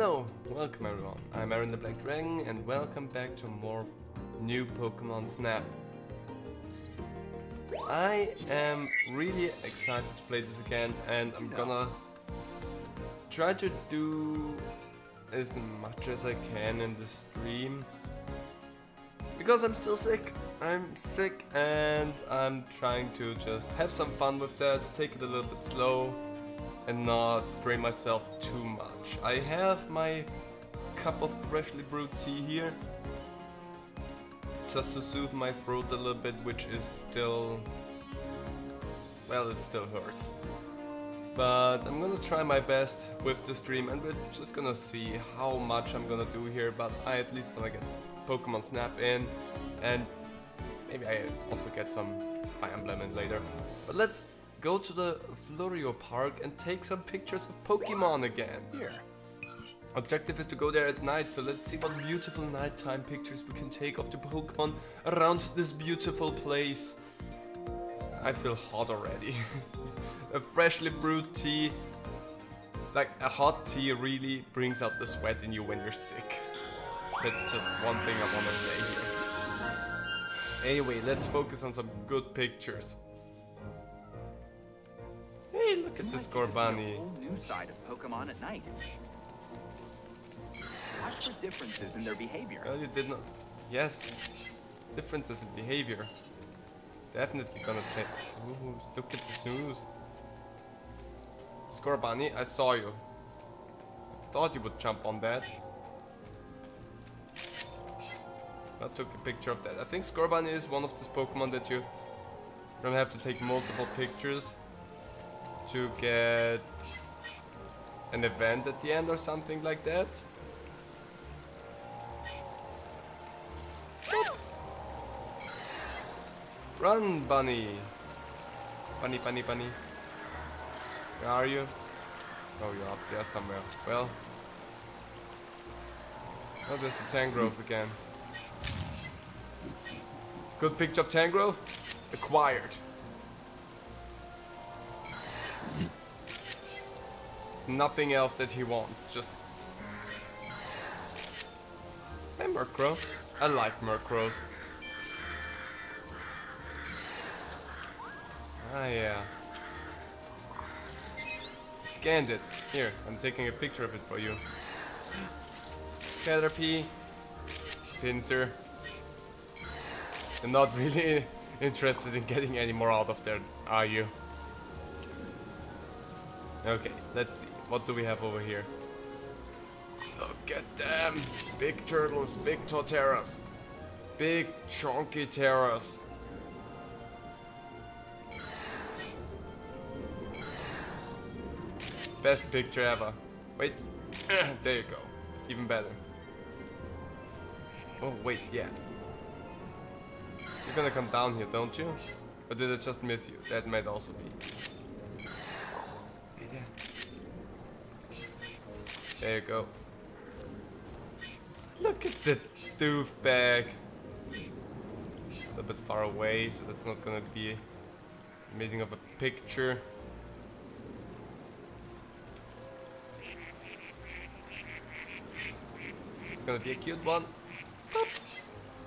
Hello, welcome everyone. I'm Aaron the Black Dragon and welcome back to more new Pokemon Snap. I am really excited to play this again and I'm gonna try to do as much as I can in the stream. Because I'm still sick. I'm sick and I'm trying to just have some fun with that, take it a little bit slow and not strain myself too much. I have my cup of freshly brewed tea here just to soothe my throat a little bit, which is still, well, it still hurts. But I'm gonna try my best with the stream and we're just gonna see how much I'm gonna do here, but I at least wanna get Pokemon Snap in and maybe I also get some Fire Emblem in later. But let's go to the Florio Park and take some pictures of Pokemon again. Yeah. Objective is to go there at night, so let's see what beautiful nighttime pictures we can take of the Pokemon around this beautiful place. I feel hot already. A freshly brewed tea, like a hot tea, really brings out the sweat in you when you're sick. That's just one thing I want to say here. Anyway, let's focus on some good pictures. Hey, look at this Scorbunny. New side of Pokemon at night. Watch for differences in their behavior. Well, you did not. Yes, differences in behavior. Definitely gonna change. Ooh, look at the snooze. Scorbunny, I saw you. I thought you would jump on that. I took a picture of that. I think Scorbunny is one of those Pokemon that you don't have to take multiple pictures to get an event at the end or something like that. Boop. Run, bunny! Bunny, bunny, bunny. Where are you? Oh, you're up there somewhere. Well. Oh, there's the Tangrowth again. Good picture of Tangrowth. Acquired. It's nothing else that he wants. Just. Hey, Murkrow. I like Murkrows. Ah, yeah. Scanned it. Here, I'm taking a picture of it for you. Caterpie. Pinsir. I'm not really interested in getting any more out of there, are you? Okay, let's see. What do we have over here? Look at them! Big turtles, big Torterras, big chonky Terras. Best picture ever. Wait, there you go. Even better. Oh, wait, yeah. You're gonna come down here, don't you? Or did I just miss you? That might also be. Hey there. There you go. Look at the doofbag. A little bit far away, so that's not gonna be as amazing of a picture. It's gonna be a cute one.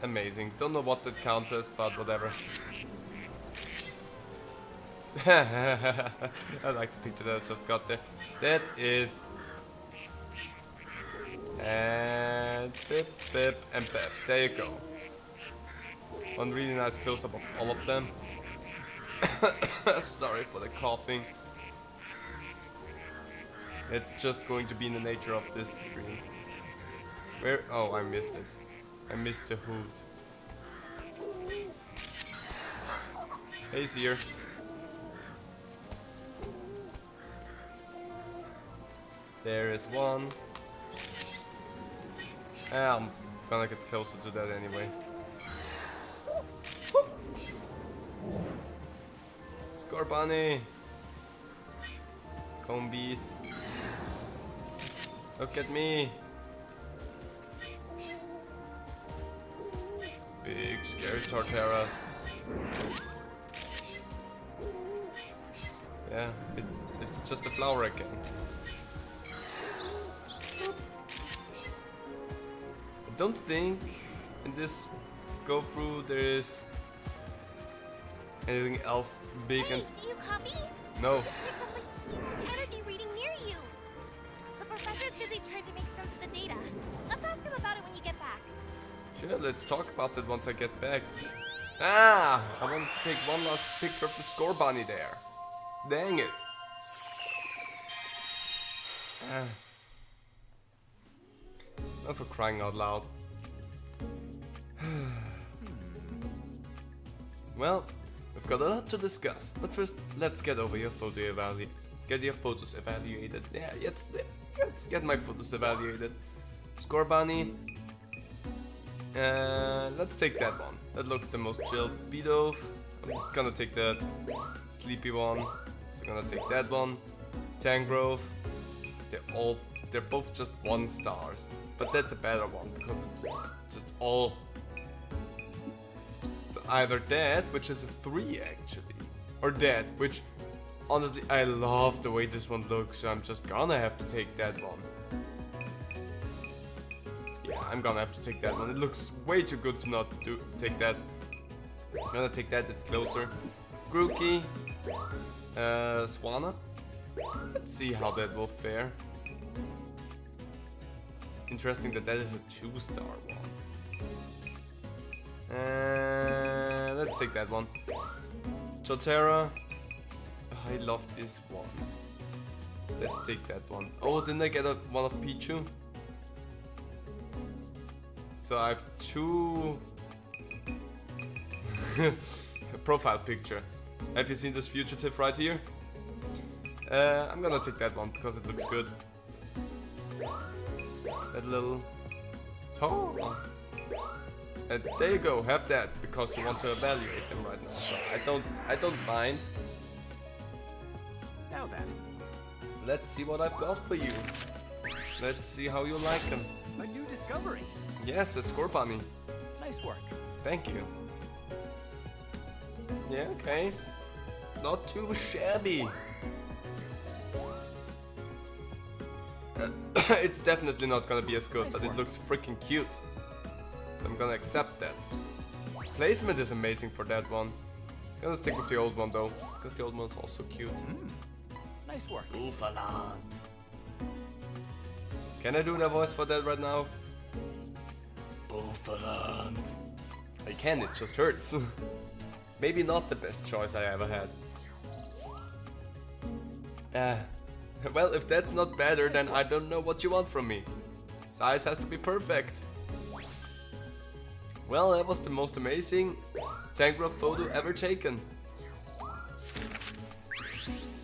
Amazing. Don't know what that counts as, but whatever. I like the picture that I just got there. That is... and... bip, bip, and bip. There you go. One really nice close-up of all of them. Sorry for the coughing. It's just going to be in the nature of this stream. Where... oh, I missed it. I missed the hood. Hey, Seer. There is one. I'm gonna get closer to that anyway. Scorbunny. Combees. Look at me. Big scary Torterras. Yeah, it's just a flower again. don't think in this go through there is anything else big. Hey, and do you copy? No. There's energy reading near you. The professor's busy trying to make sense of the data. Let's ask him about it when you get back. Sure, let's talk about it once I get back. Ah! I want to take one last picture of the Scorbunny there. Dang it. Not for crying out loud. Well, we've got a lot to discuss, but first let's get over your photo evaluated. Yeah, let's get my photos evaluated. Scorbunny. Let's take that one. That looks the most chilled. Bidoof. I'm gonna take that. Sleepy one. So gonna take that one. Tangrowth. They're both just 1 stars, but that's a better one because it's just all. So either that, which is a 3 actually, or that, which honestly I love the way this one looks, so I'm just gonna have to take that one. Yeah, I'm gonna have to take that one. It looks way too good to not take that. I'm gonna take that. It's closer. Grookey, Swanna. Let's see how that will fare. Interesting that that is a 2-star one. Let's take that one. Torterra. Oh, I love this one. Let's take that one. Oh, didn't I get one of Pichu? So I have 2 profile picture. Have you seen this fugitive right here? I'm gonna take that one because it looks good. That little... Oh! And there you go, have that, because you want to evaluate them right now, so I don't mind. Now then, let's see what I've got for you. Let's see how you like them. A new discovery! Yes, a Scorbunny. Nice work. Thank you. Yeah, okay. Not too shabby. It's definitely not gonna be as good, but it looks freaking cute. So I'm gonna accept that. Placement is amazing for that one. I'm gonna stick with the old one though, because the old one's also cute. Nice work. Can I do the voice for that right now? I can, it just hurts. Maybe not the best choice I ever had. Well, if that's not better, then I don't know what you want from me. Size has to be perfect. Well, that was the most amazing Tangrowth photo ever taken.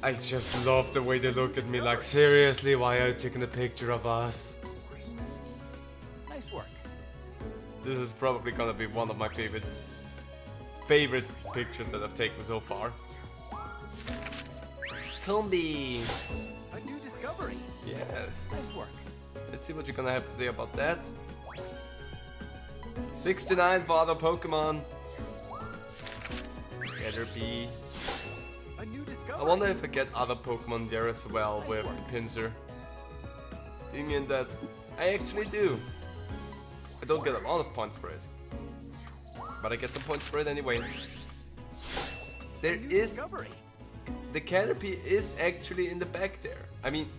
I just love the way they look at me like, seriously, why are you taking a picture of us? Nice work. This is probably gonna be one of my favorite pictures that I've taken so far. Combee. A new discovery. Yes. Nice work. Let's see what you're gonna have to say about that. 69 for other Pokemon. Caterpie. A new discovery. I wonder if I get other Pokemon there as well with the Pinsir. Thing in that I actually do. I don't get a lot of points for it, but I get some points for it anyway. There is discovery. The Caterpie is actually in the back there. I mean,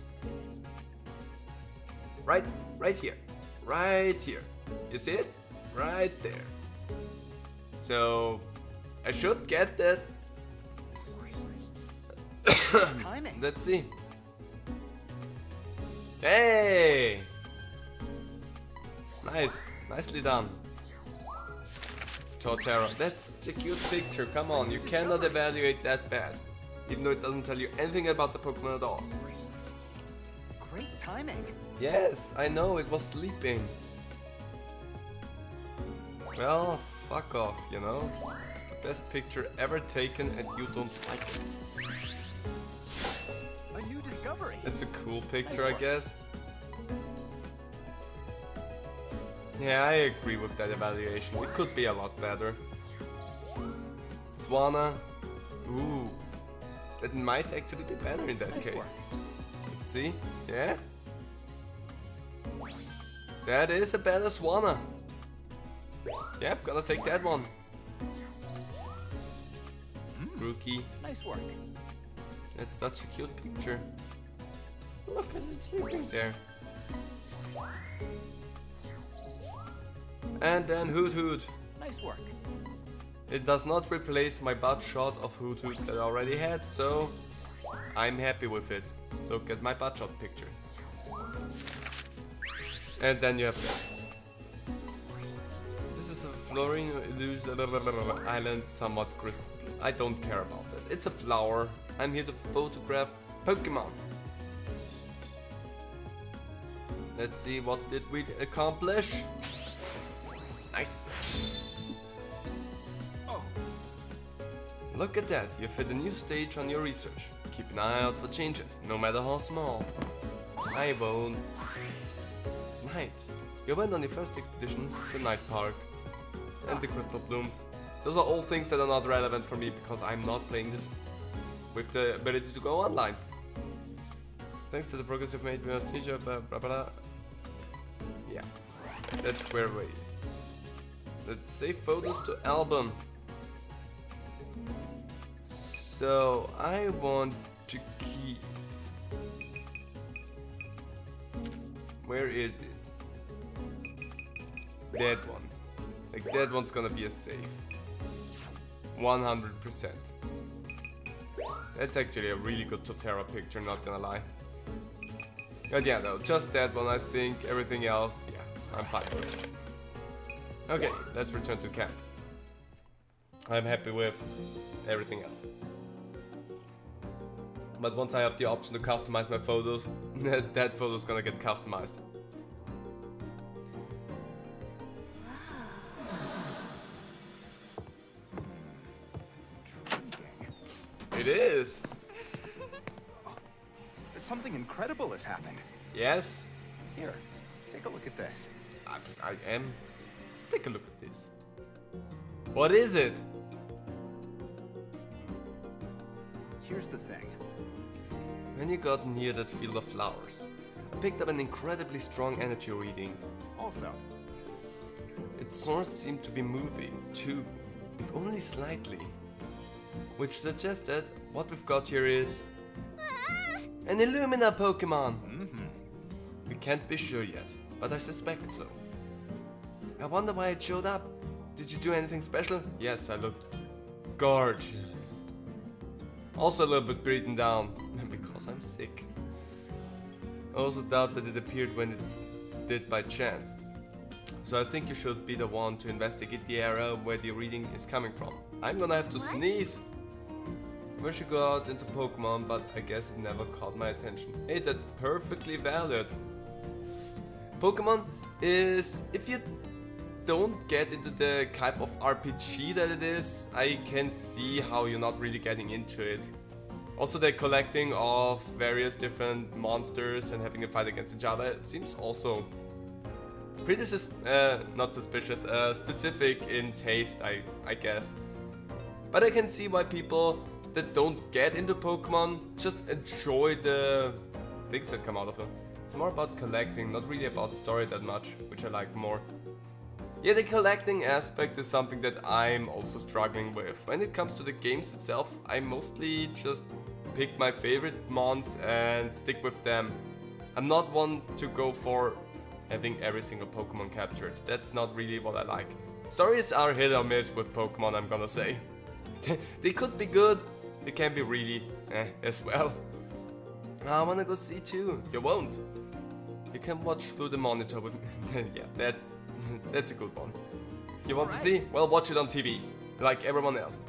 right here. You see it? Right there. So I should get that. Let's see. Hey! Nice, nicely done. Torterra, that's such a cute picture. Come on, you cannot evaluate that bad. Even though it doesn't tell you anything about the Pokemon at all. Great timing. Yes, I know, it was sleeping. Well, fuck off, you know. It's the best picture ever taken and you don't like it. A new discovery. It's a cool picture, I guess. Yeah, I agree with that evaluation. It could be a lot better. Swanna. Ooh. That might actually be better in that case. Let's see. Yeah? That is a badass Swanna. Yep, gotta take that one. Grookey. Nice work. That's such a cute picture. Look at it sleeping there. And then Hoot Hoot. Nice work. It does not replace my butt shot of Hoot Hoot that I already had, so I'm happy with it. Look at my butt shot picture. And then you have that. This is a flowering island, somewhat crystal blue. I don't care about that. It's a flower. I'm here to photograph Pokemon. Let's see, what did we accomplish? Nice. Oh. Look at that, you've hit a new stage on your research. Keep an eye out for changes, no matter how small. I won't. Night. You went on your first expedition to Night Park. And the crystal blooms. Those are all things that are not relevant for me because I'm not playing this with the ability to go online. Thanks to the progress you've made, we are seizure, blah blah blah. Yeah. That's square away. Let's save photos to album. So I want to keep. Where is it? That one. Like that one's gonna be a save. 100%. That's actually a really good Torterra picture, not gonna lie. But yeah, no, just that one I think. Everything else, yeah, I'm fine with it. Okay, let's return to camp. I'm happy with everything else. But once I have the option to customize my photos, that photo's gonna get customized. It is! Something incredible has happened. Yes? Here, take a look at this. I am. Take a look at this. What is it? Here's the thing. When you got near that field of flowers, I picked up an incredibly strong energy reading. Also, its source seemed to be moving too, if only slightly, which suggests that what we've got here is an Illumina Pokemon. We can't be sure yet, but I suspect so. I wonder why it showed up. Did you do anything special? Yes, I looked gorgeous. Also a little bit beaten down, because I'm sick. I also doubt that it appeared when it did by chance. So I think you should be the one to investigate the area where the reading is coming from. I'm gonna have to sneeze. I wish you go out into Pokemon, but I guess it never caught my attention. Hey, that's perfectly valid. Pokemon is, if you don't get into the type of RPG that it is, I can see how you're not really getting into it. Also, the collecting of various different monsters and having a fight against each other seems also pretty specific in taste, I guess. But I can see why people that don't get into Pokemon just enjoy the things that come out of them. It's more about collecting, not really about story that much, which I like more. Yeah, the collecting aspect is something that I'm also struggling with. When it comes to the games itself, I mostly just pick my favorite mons and stick with them. I'm not one to go for having every single Pokemon captured. That's not really what I like. Stories are hit or miss with Pokemon, I'm gonna say. They could be good, they can be really as well. I wanna go see too. You won't. You can watch through the monitor with me. Yeah, that's a good one. You want to see? Well, watch it on TV, like everyone else.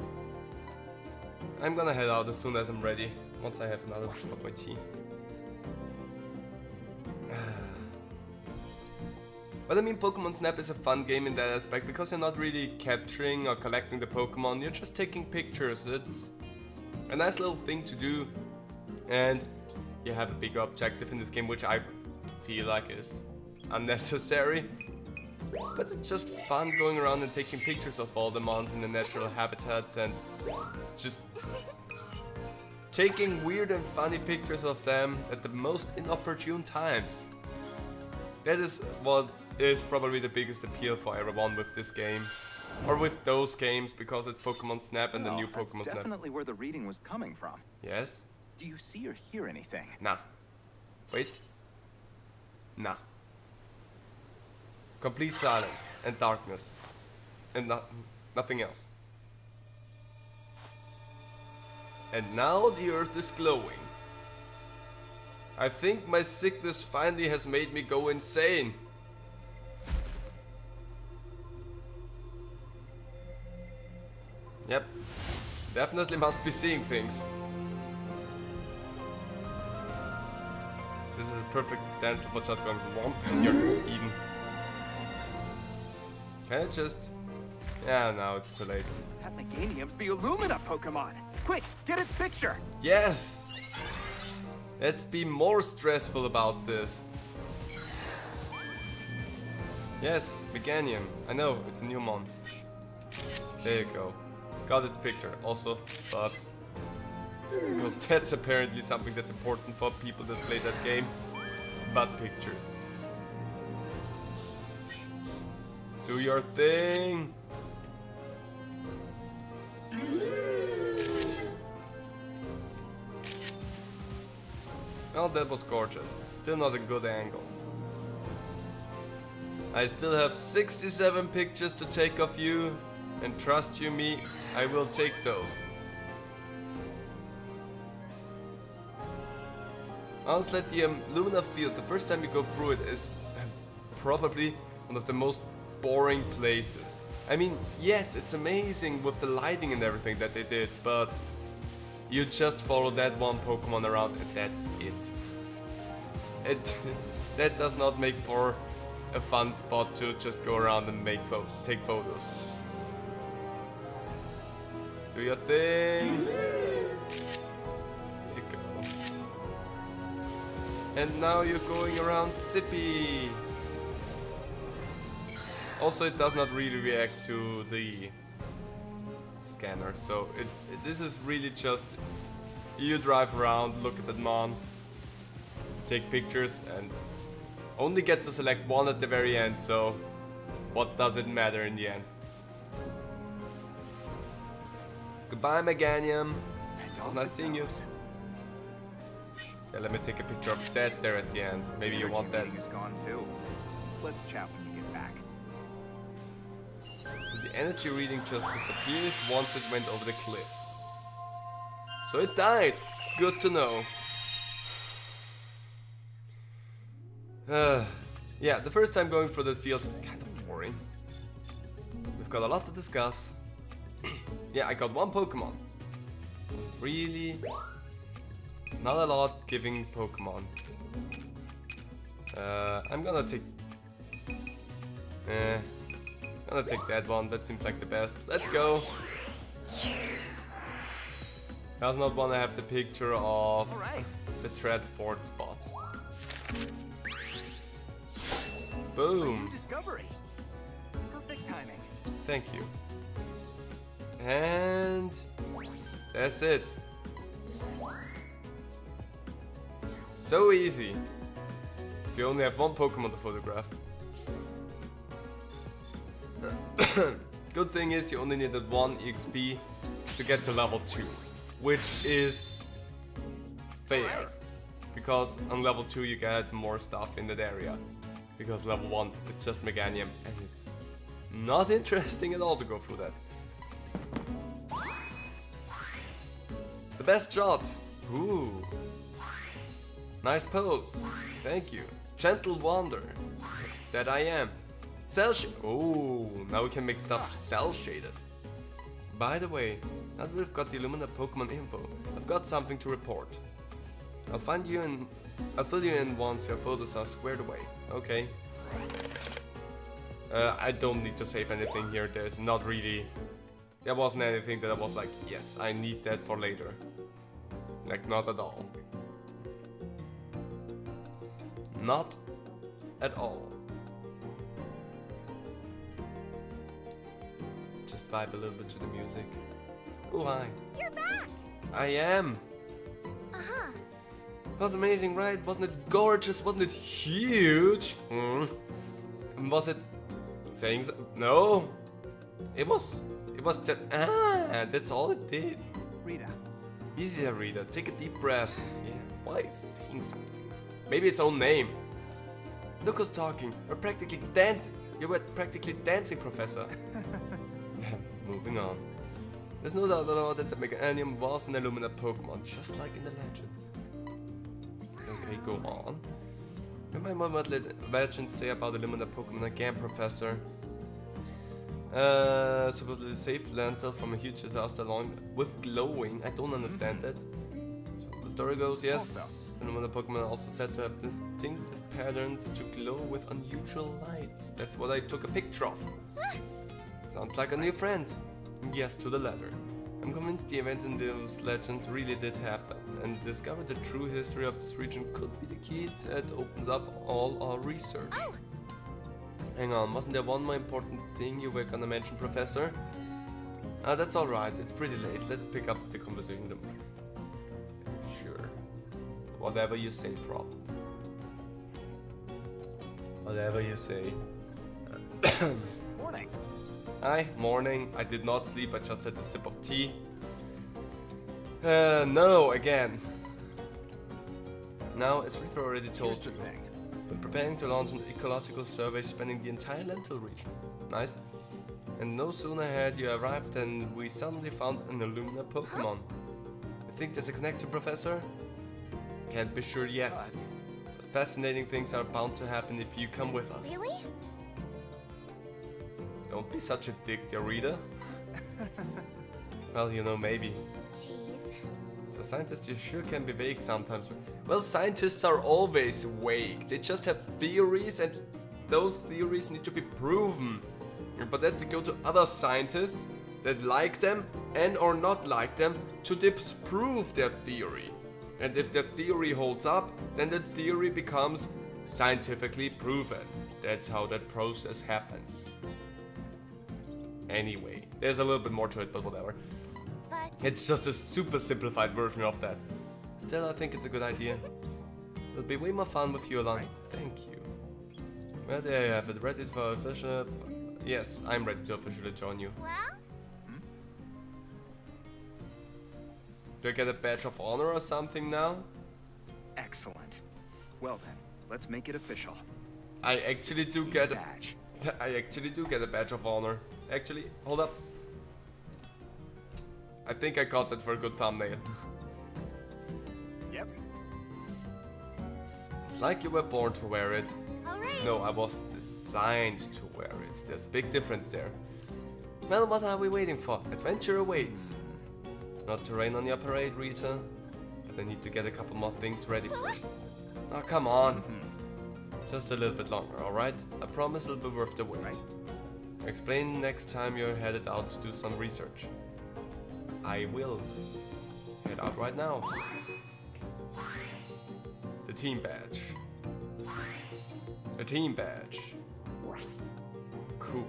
I'm gonna head out as soon as I'm ready, once I have another sip of my tea. But I mean, Pokemon Snap is a fun game in that aspect, because you're not really capturing or collecting the Pokemon, you're just taking pictures. It's a nice little thing to do, and you have a bigger objective in this game, which I feel like is unnecessary. But it's just fun going around and taking pictures of all the mons in the natural habitats and just taking weird and funny pictures of them at the most inopportune times. That is what is probably the biggest appeal for everyone with this game. Or with those games, because it's Pokemon Snap and the new Pokemon Snap. Definitely where the reading was coming from. Yes? Do you see or hear anything? Nah. Wait. Nah. Complete silence and darkness. And nothing else. And now the earth is glowing. I think my sickness finally has made me go insane. Yep, definitely must be seeing things. This is a perfect stance for just going womp and you're eaten. Can I just... yeah, now it's too late. That Meganium's the Illumina Pokemon! Quick, get its picture! Yes! Let's be more stressful about this. Yes, Meganium. I know, it's a new mon. There you go. Got its picture. Also, but... because that's apparently something that's important for people that play that game. But pictures. Do your thing! Well, that was gorgeous. Still not a good angle. I still have 67 pictures to take of you, and trust you me, I will take those. Honestly, at the Illumina field, the first time you go through it is probably one of the most boring places. I mean, yes, it's amazing with the lighting and everything that they did, but you just follow that one Pokemon around and that's it. That does not make for a fun spot to just go around and take photos. Do your thing. There you go. And now you're going around Sippy. Also, it does not really react to the scanner, so this is really just you drive around, look at that mon, take pictures, and only get to select one at the very end, so what does it matter in the end? Goodbye, Meganium. It was nice seeing you. Yeah, let me take a picture of that there at the end. Maybe you want that. Let's chat when you get back. The energy reading just disappears once it went over the cliff. So it died! Good to know. Yeah, the first time going through the field is kind of boring. We've got a lot to discuss. Yeah, I got one Pokemon. Really? Not a lot giving Pokemon. I'm gonna take... I'm gonna take that one, that seems like the best. Let's go! Does not wanna have the picture of the transport spot. Boom! Discovery. Perfect timing. Thank you. And... that's it. So easy. If you only have one Pokemon to photograph. Good thing is you only needed 1 EXP to get to level 2, which is fair, because on level 2 you get more stuff in that area, because level 1 is just Meganium and it's not interesting at all to go through that. The best shot! Ooh! Nice pose! Thank you! Gentle wander! That I am! Oh, now we can make stuff cell-shaded. By the way, now that we've got the Illumina Pokemon info, I've got something to report. I'll fill you in once your photos are squared away. Okay. I don't need to save anything here. There wasn't anything that I was like, yes, I need that for later. Like, not at all. Not at all. Just vibe a little bit to the music. Oh, hi. You're back! I am! Uh-huh. It was amazing, right? Wasn't it gorgeous? Wasn't it huge? was it saying so? No, it was just, that's all it did. Rita. Easy there, Rita. Take a deep breath. Yeah, why is saying something? Maybe its own name. Look who's talking. We're practically dancing. You were practically dancing, Professor. Moving on. There's no doubt at all that the Meganium was an Illumina Pokemon, just like in the legends. Okay, go on. Remember what legends say about Illumina Pokemon again, Professor. Supposedly saved Lental from a huge disaster along with glowing. I don't understand that. So the story goes, yes, Illumina Pokemon also said to have distinctive patterns to glow with unusual lights. That's what I took a picture of. Sounds like a new friend. Yes, to the latter. I'm convinced the events in those legends really did happen, and discovered the true history of this region could be the key that opens up all our research. Oh. Hang on, wasn't there one more important thing you were gonna mention, Professor? That's alright, it's pretty late, let's pick up the conversation tomorrow. Sure. Whatever you say, Prof. Whatever you say. Morning. Hi, morning. I did not sleep, I just had a sip of tea. No, again. Now, as Rita already told you, we're preparing to launch an ecological survey spanning the entire Lental region. Nice. And no sooner had you arrived than we suddenly found an Illumina Pokemon. I think there's a connection, Professor? Can't be sure yet. But fascinating things are bound to happen if you come with us. Really? Don't be such a dick, dear reader. Well, you know, maybe. Jeez. For scientists, you sure can be vague sometimes. Well, scientists are always vague. They just have theories, and those theories need to be proven. And for that, to go to other scientists that like them and or not like them to disprove their theory. And if their theory holds up, then the theory becomes scientifically proven. That's how that process happens. Anyway, there's a little bit more to it, but whatever. But it's just a super simplified version of that. Still, I think it's a good idea. It'll be way more fun with you along. Thank you. Well, there you have it. Ready for official... Yes, I'm ready to officially join you. Well? Do I get a badge of honor or something now? Excellent. Well then, let's make it official. I actually do get a badge. I actually do get a badge of honor. Actually, hold up. I think I caught that for a good thumbnail. Yep. It's like you were born to wear it. Alright. No, I was designed to wear it. There's a big difference there. Well, what are we waiting for? Adventure awaits. Not to rain on your parade, Rita. But I need to get a couple more things ready first. Oh, come on. Just a little bit longer, alright? I promise it'll be worth the wait. Right. Explain next time you're headed out to do some research. I will. Head out right now. The team badge. A team badge. Cool.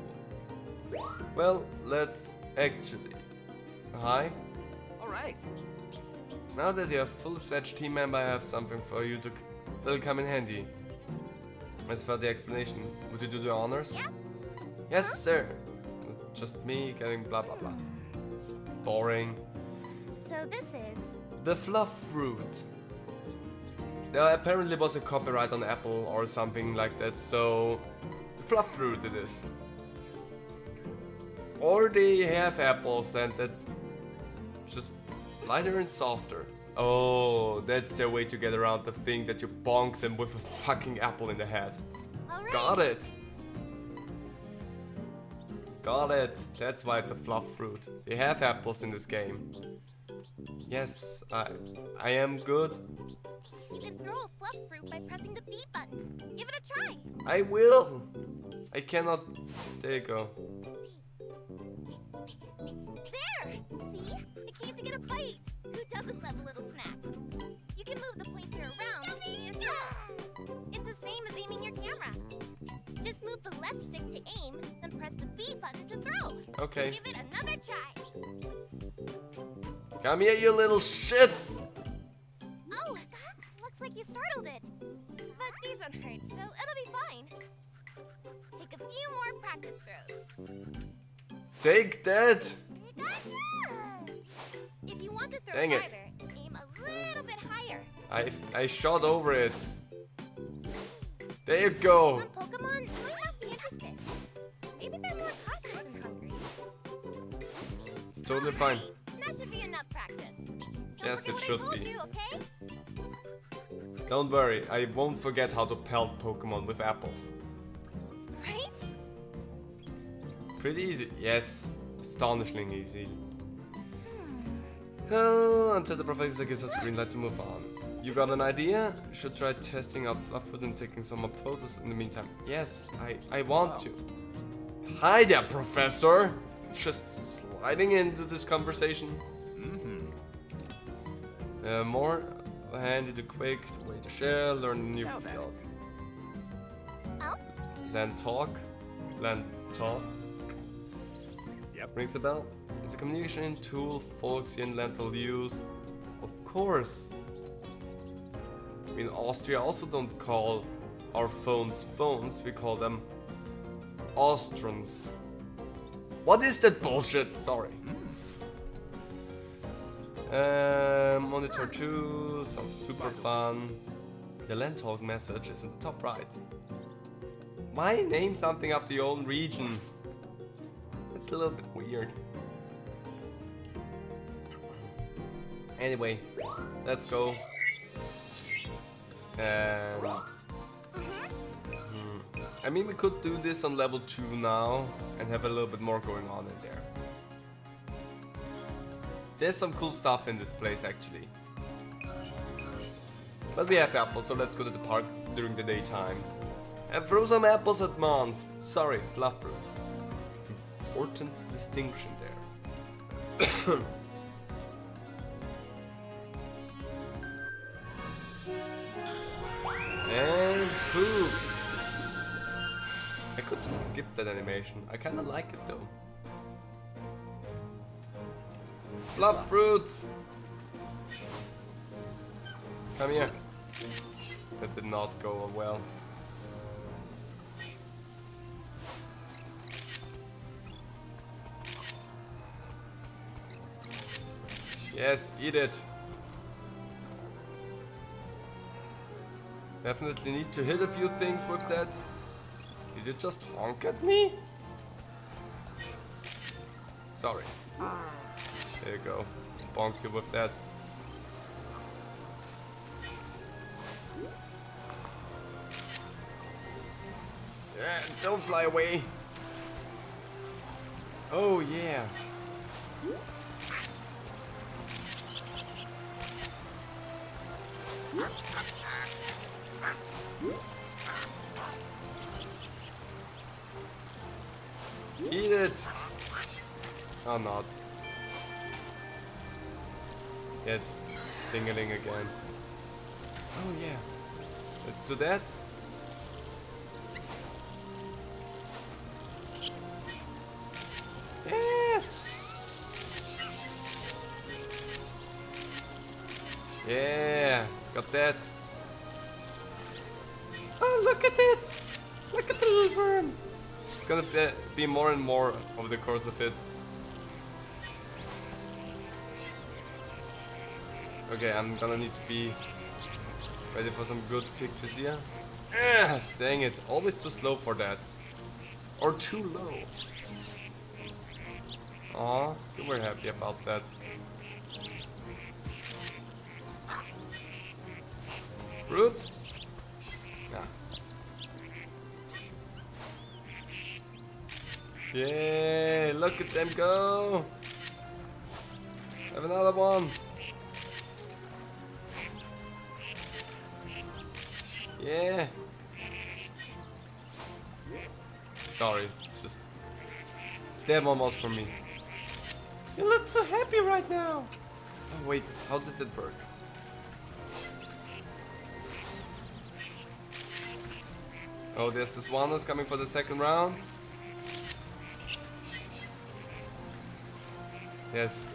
Well, let's actually... Hi. Alright. Now that you're a full-fledged team member, I have something for you that'll come in handy. As for the explanation, would you do the honors? Yeah. Yes, sir. It's just me getting blah blah blah. It's boring. So this is the Fluffruit. There apparently was a copyright on Apple or something like that, so Fluffruit it is. Or they have apples and that's just lighter and softer. Oh, that's their way to get around the thing that you bonked them with a fucking apple in the head. Right. Got it. Got it. That's why it's a Fluffruit. They have apples in this game. Yes, I am good. You can throw a Fluffruit by pressing the B button. Give it a try. I will. I cannot. There you go. There. See? It came to get a bite. Who doesn't love a little snack? You can move the pointer around with yourself. It's the same as aiming your camera. Just move the left stick to aim, then press the B button to throw. Okay. Give it another try. Come here, you little shit! Oh, looks like you startled it. But these don't hurt, so it'll be fine. Take a few more practice throws. Take that! Gotcha! If you want to throw harder, aim a little bit higher. I shot over it. There you go. Some Pokemon might not be interested. Maybe they're more cautious and hungry. It's totally fine. That should be enough practice. Yes, it should be. You, okay? Don't worry, I won't forget how to pelt Pokemon with apples. Right? Pretty easy. Yes, astonishingly easy. Oh, until the professor gives us a green light to move on. You got an idea? Should try testing out Fluffruit and taking some up photos in the meantime. Yes, I want to. Hi there, Professor! Just sliding into this conversation. More handy to quick, to way to share, learn a new field. Oh? Lental. Yep. Rings the bell. It's a communication tool folksy and Lental use. Of course. We in Austria also don't call our phones phones, we call them Austrons. What is that bullshit? Sorry. Monitor 2 sounds super fun. The Lentalk message is in the top right. Why name something after your own region? It's a little bit weird. Anyway, let's go. And I mean, we could do this on level 2 now and have a little bit more going on in there. There's some cool stuff in this place actually. But we have apples, so let's go to the park during the daytime. And throw some apples at Mons. Sorry, Fluffruits. Important distinction there. And poof! I could just skip that animation. I kinda like it though. Fluffruit! Come here. That did not go well. Yes, eat it. Definitely need to hit a few things with that. Did you just honk at me? Sorry. There you go. Bonked you with that. Yeah, don't fly away. Oh yeah. Eat it! Or not. Yeah, it's ding-a-ling again. Oh yeah. Let's do that. Yes! Yeah! Got that. Oh, look at it! Look at the little worm! It's gonna be more and more over the course of it. Okay, I'm gonna need to be ready for some good pictures here. Ugh, dang it, always too slow for that. Or too low. Aw, you were happy about that. Fruit? Nah. Yay, look at them go! Have another one! Yeah! Sorry, just... That one was for me. You look so happy right now! Oh wait, how did that work? Oh, there's the Swannas coming for the second round. Yes,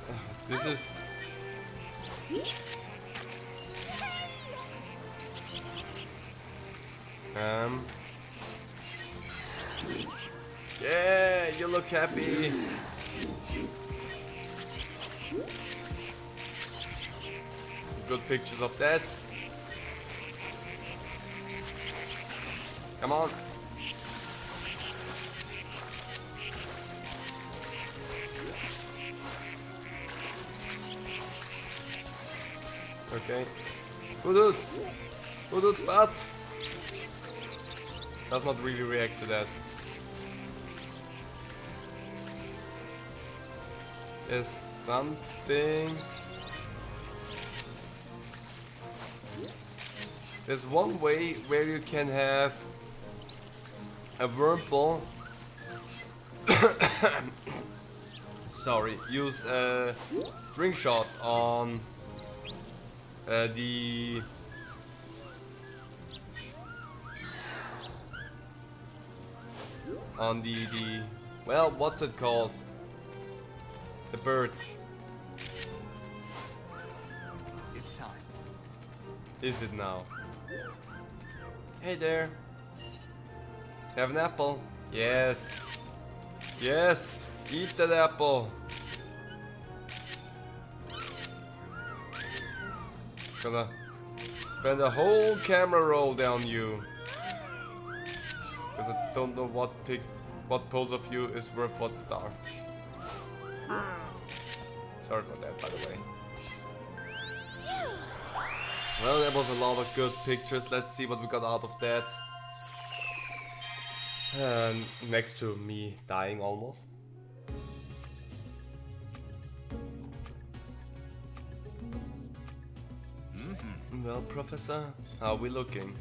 this is... Yeah, you look happy. Some good pictures of that. Come on. Okay. Good dude, but does not really react to that. There's something. There's one way where you can have a Wurmple. Sorry, use a string shot on the well, what's it called? The bird. It's time. Is it now? Hey there. Have an apple? Yes. Yes. Eat that apple. Gonna spend a whole camera roll down you. Because I don't know what pose of you is worth what star. Sorry for that, by the way. Well, there was a lot of good pictures. Let's see what we got out of that. Next to me dying almost. Well, Professor, how are we looking?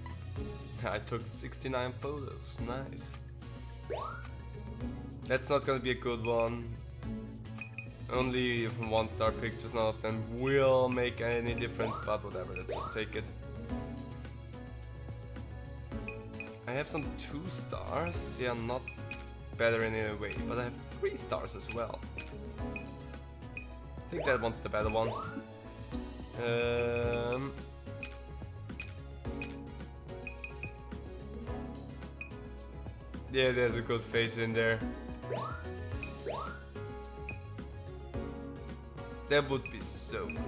I took 69 photos, nice. That's not gonna be a good one. Only one star pictures, none of them will make any difference, but whatever, let's just take it. I have some 2 stars, they are not better in any way, but I have 3 stars as well. I think that one's the better one. Yeah, there's a good face in there. That would be so good.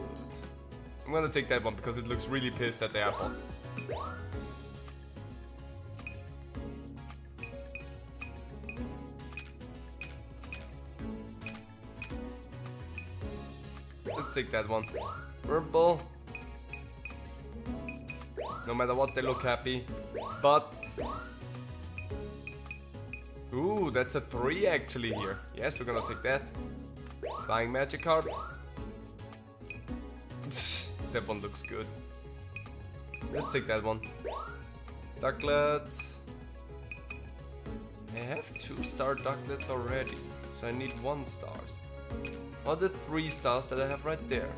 I'm gonna take that one because it looks really pissed at the apple. Let's take that one. Wurmple. No matter what, they look happy. But... ooh, that's a 3 actually here. Yes, we're gonna take that. Flying Magikarp. That one looks good. Let's take that one. Ducklett. I have 2-star Ducklets already, so I need 1 stars. Or the 3 stars that I have right there.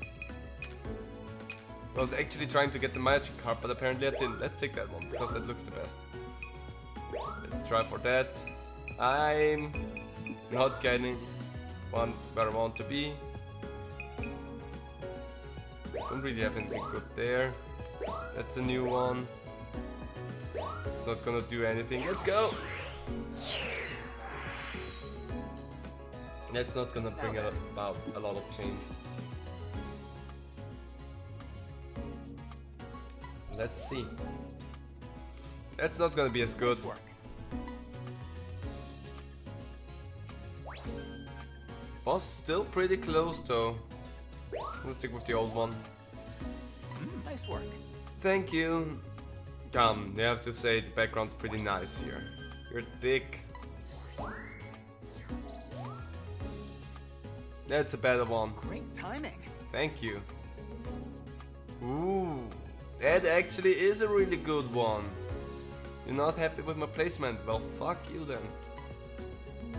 I was actually trying to get the Magikarp, but apparently I didn't. Let's take that one, because that looks the best. Let's try for that. I'm not getting one where I want to be. Don't really have anything good there. That's a new one. It's not gonna do anything. Let's go! That's not gonna bring about a lot of change. Let's see. That's not gonna be as good. Was still pretty close though. Let's stick with the old one. Nice work. Thank you. Damn, I have to say the background's pretty nice here. You're thick. That's a better one. Great timing. Thank you. Ooh, that actually is a really good one. You're not happy with my placement? Well, fuck you then.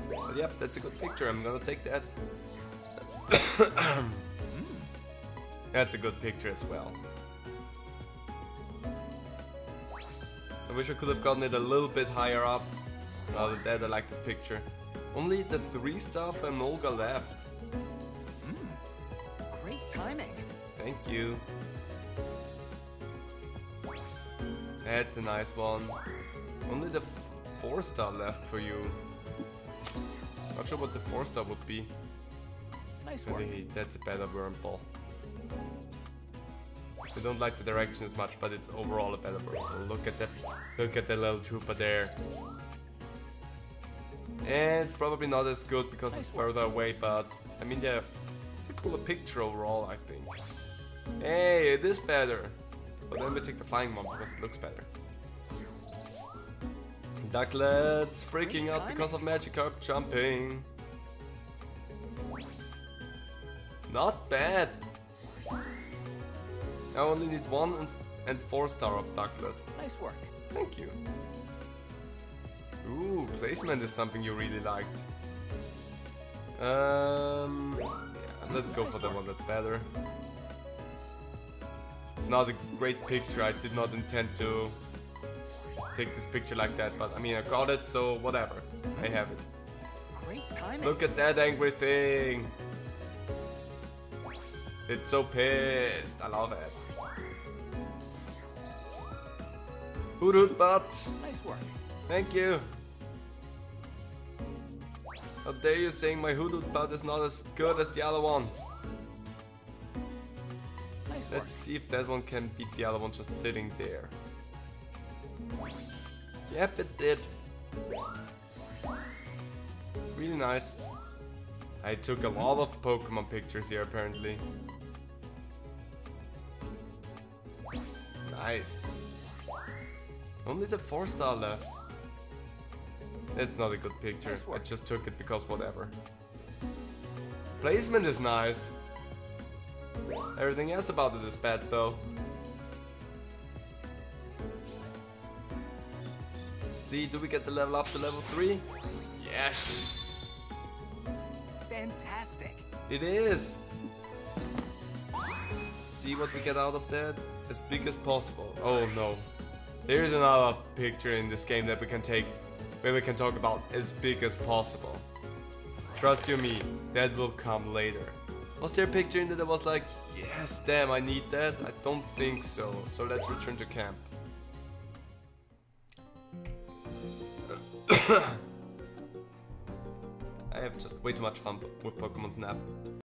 But yep, that's a good picture, I'm gonna take that. That's a good picture as well. I wish I could have gotten it a little bit higher up. Other than that, I like the picture. Only the 3-star for Molga left. Great timing. Thank you. That's a nice one. Only the 4-star left for you. Not sure what the 4-star would be. Nice work. That's a better Wurmple. We don't like the direction as much, but it's overall a better Wurmple. Look at the little trooper there. And it's probably not as good because it's further away, but I mean, yeah, it's a cooler picture overall, I think. Hey, it is better. But then we take the flying one because it looks better. Ducklett's freaking out because of Magikarp jumping. Not bad. I only need 1 and 4-star of Ducklett. Nice work. Thank you. Ooh, placement is something you really liked. Yeah, let's go for the one that's better. It's not a great picture. I did not intend to take this picture like that, but I mean, I got it, so whatever. I have it. Great timing. Look at that angry thing. It's so pissed. I love it. Hoot hoot butt. Nice work. Thank you. How dare you saying my hoodoo butt is not as good as the other one. Nice. Let's see if that one can beat the other one just sitting there. Yep, it did. Really nice. I took a lot of Pokemon pictures here apparently. Nice. Only the 4-star left. That's not a good picture. Nice. I just took it because whatever. Placement is nice. Everything else about it is bad though. Let's see, do we get the level up to level 3? Yes! Fantastic! It is! Let's see what we get out of that. As big as possible. Oh no. There is another picture in this game that we can take, where we can talk about as big as possible. Trust you me, that will come later. Was there a picture in there that was like, yes, damn, I need that? I don't think so. So let's return to camp. I have just way too much fun with Pokemon Snap.